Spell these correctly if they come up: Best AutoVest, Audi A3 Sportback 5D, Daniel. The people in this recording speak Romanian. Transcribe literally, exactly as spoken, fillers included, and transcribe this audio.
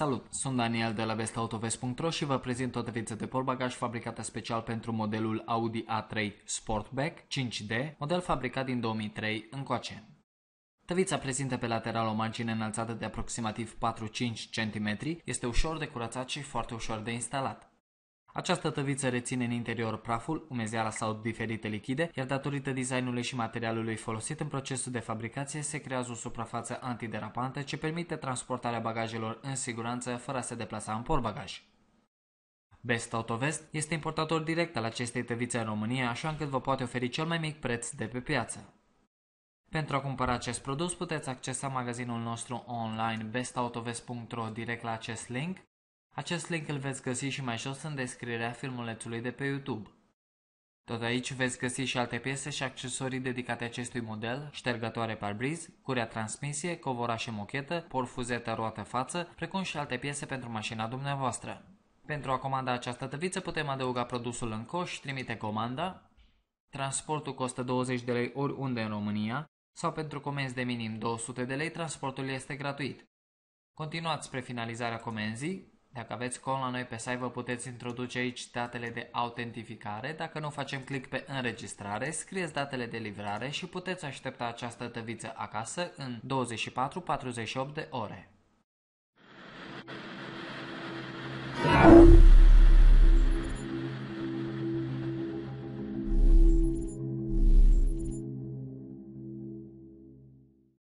Salut, sunt Daniel de la best autovest punct ro și vă prezint toate vițe de portbagaj fabricate special pentru modelul Audi A trei Sportback cinci D, model fabricat din două mii trei încoace. Tăvița prezintă pe lateral o margine înălțată de aproximativ patru virgulă cinci centimetri, este ușor de curățat și foarte ușor de instalat. Această tăviță reține în interior praful, umezeala sau diferite lichide, iar datorită designului și materialului folosit în procesul de fabricație se creează o suprafață antiderapantă ce permite transportarea bagajelor în siguranță fără a se deplasa în portbagaj. Best AutoVest este importator direct al acestei tăvițe în România, așa încât vă poate oferi cel mai mic preț de pe piață. Pentru a cumpăra acest produs puteți accesa magazinul nostru online best autovest punct ro direct la acest link. Acest link îl veți găsi și mai jos în descrierea filmulețului de pe YouTube. Tot aici veți găsi și alte piese și accesorii dedicate acestui model, ștergătoare parbriz, curea transmisie, covorașe mochetă, porfuzetă roată față, precum și alte piese pentru mașina dumneavoastră. Pentru a comanda această tăviță putem adăuga produsul în coș, trimite comanda, transportul costă douăzeci de lei oriunde în România sau pentru comenzi de minim două sute de lei transportul este gratuit. Continuați spre finalizarea comenzii. Dacă aveți cont la noi pe site, vă puteți introduce aici datele de autentificare. Dacă nu, facem click pe înregistrare, scrieți datele de livrare și puteți aștepta această tăviță acasă în douăzeci și patru la patruzeci și opt de ore.